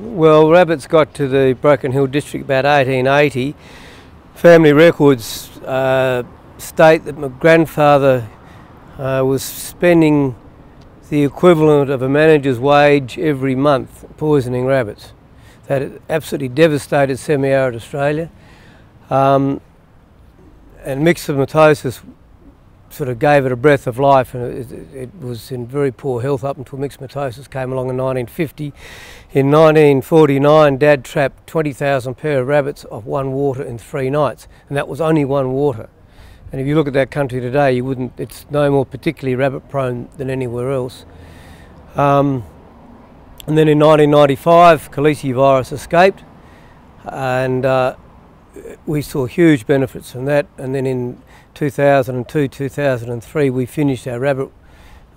Well, rabbits got to the Broken Hill district about 1880. Family records state that my grandfather was spending the equivalent of a manager's wage every month poisoning rabbits. That absolutely devastated semi-arid Australia. And myxomatosis sort of gave it a breath of life, and it was in very poor health up until myxomatosis came along in 1950. In 1949, Dad trapped 20,000 pair of rabbits off one water in 3 nights, and that was only one water. And if you look at that country today, you wouldn't, it's no more particularly rabbit prone than anywhere else. And then in 1995, calicivirus escaped, and we saw huge benefits from that. And then in 2002, 2003, we finished our rabbit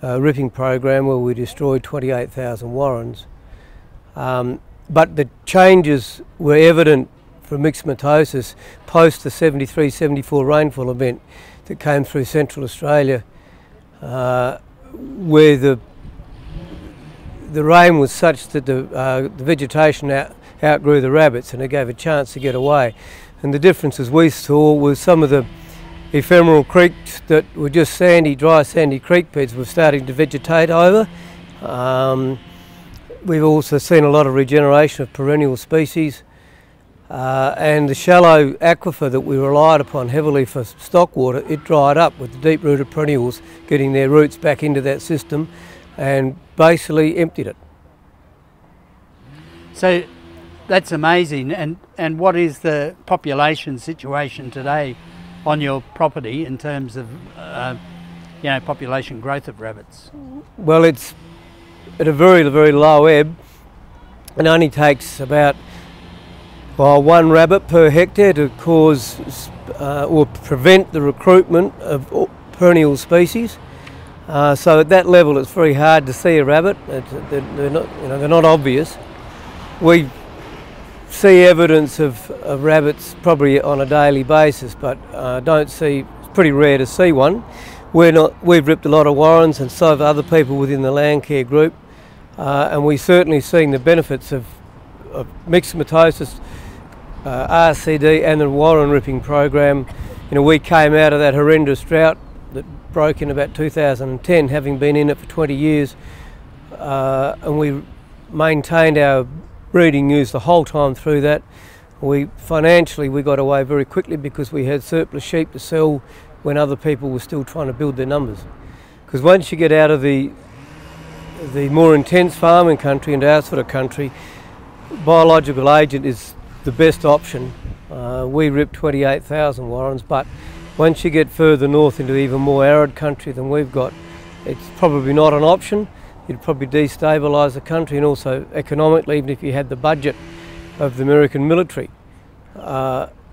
ripping program where we destroyed 28,000 warrens. But the changes were evident from myxomatosis post the 73-74 rainfall event that came through Central Australia, where the rain was such that the vegetation outgrew the rabbits, and it gave a chance to get away. And the differences we saw was some of the ephemeral creeks that were just sandy, dry sandy creek beds were starting to vegetate over. We've also seen a lot of regeneration of perennial species, and the shallow aquifer that we relied upon heavily for stock water, it dried up with the deep-rooted perennials getting their roots back into that system and basically emptied it. So that's amazing. And what is the population situation today on your property in terms of you know, population growth of rabbits? Well, it's at a very, very low ebb. It only takes about one rabbit per hectare to cause or prevent the recruitment of perennial species. So at that level, it's very hard to see a rabbit. They're not, you know, they're not obvious. We see evidence of rabbits probably on a daily basis, but don't see. It's pretty rare to see one. We've ripped a lot of warrens, and so have other people within the land care group, and we're certainly seeing the benefits of myxomatosis, RCD, and the warren ripping program. You know, we came out of that horrendous drought that broke in about 2010, having been in it for 20 years, and we maintained our breeding ewes the whole time through that. Financially we got away very quickly because we had surplus sheep to sell when other people were still trying to build their numbers. Because once you get out of the more intense farming country into our sort of country, biological agent is the best option. We ripped 28,000 warrens, but once you get further north into even more arid country than we've got, it's probably not an option. You'd probably destabilise the country, and also economically, even if you had the budget of the American military,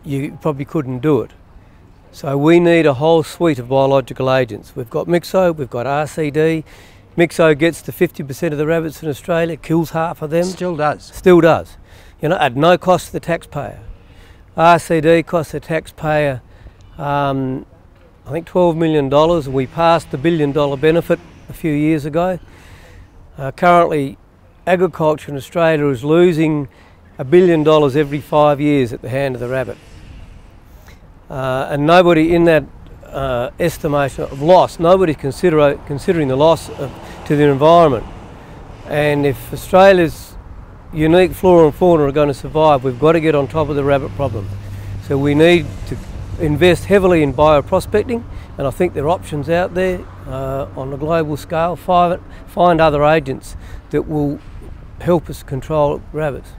you probably couldn't do it. So we need a whole suite of biological agents. We've got Mixo, we've got RCD. Mixo gets to 50% of the rabbits in Australia, kills half of them. Still does. Still does. You know, at no cost to the taxpayer. RCD costs the taxpayer, I think, $12 million, and we passed the $1 billion benefit a few years ago. Currently, agriculture in Australia is losing $1 billion every 5 years at the hand of the rabbit. And nobody in that estimation of loss, nobody's considering the loss to the environment. And if Australia's unique flora and fauna are going to survive, we've got to get on top of the rabbit problem. So we need to invest heavily in bioprospecting, and I think there are options out there on a global scale. Find other agents that will help us control rabbits.